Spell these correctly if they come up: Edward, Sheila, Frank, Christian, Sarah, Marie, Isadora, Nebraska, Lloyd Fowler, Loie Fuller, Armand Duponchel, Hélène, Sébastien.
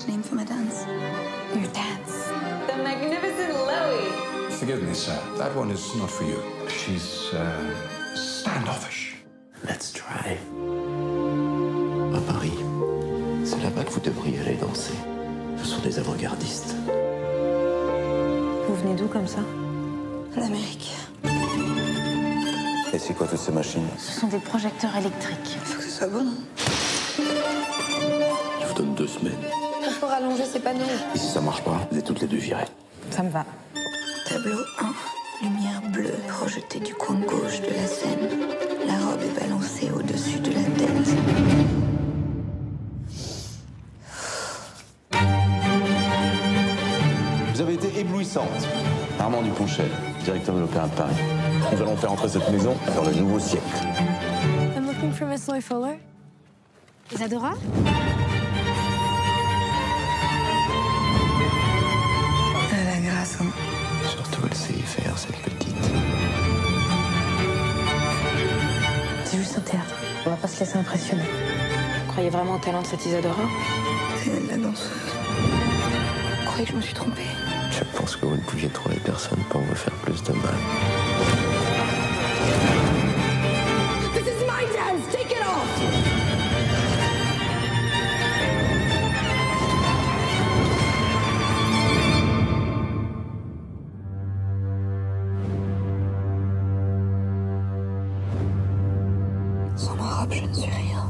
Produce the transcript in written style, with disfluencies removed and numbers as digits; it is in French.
I'd name for my dance. Your dance. The magnificent Loie. Forgive me, sir. That one is not for you. She's standoffish. Let's try. À Paris, c'est là-bas que vous devriez aller danser. Ce sont des avant-gardistes. Vous venez d'où comme ça? L'Amérique. Et c'est quoi toutes ces machines? Ce sont des projecteurs électriques. Faut que ce soit bon, non? Je vous donne 2 semaines. Il faut rallonger ces panneaux. Et si ça marche pas, vous êtes toutes les 2 virées. Ça me va. Tableau 1. Lumière bleue projetée du coin gauche de la scène. La robe est balancée au-dessus de la tête. Vous avez été éblouissante. Armand Duponchel, directeur de l'Opéra de Paris. Nous allons faire entrer cette maison dans le nouveau siècle. I'm looking for Miss Lloyd Fowler. Isadora? Elle a la grâce, hein. Surtout, elle sait y faire, cette petite. C'est juste un théâtre. On va pas se laisser impressionner. Vous croyez vraiment au talent de cette Isadora? C'est elle, la danseuse. Vous croyez que je me suis trompée? Je pense que vous ne pouviez trouver personne pour vous faire plus de mal. This is my dance. Take it off. Sans ma robe, je ne suis rien.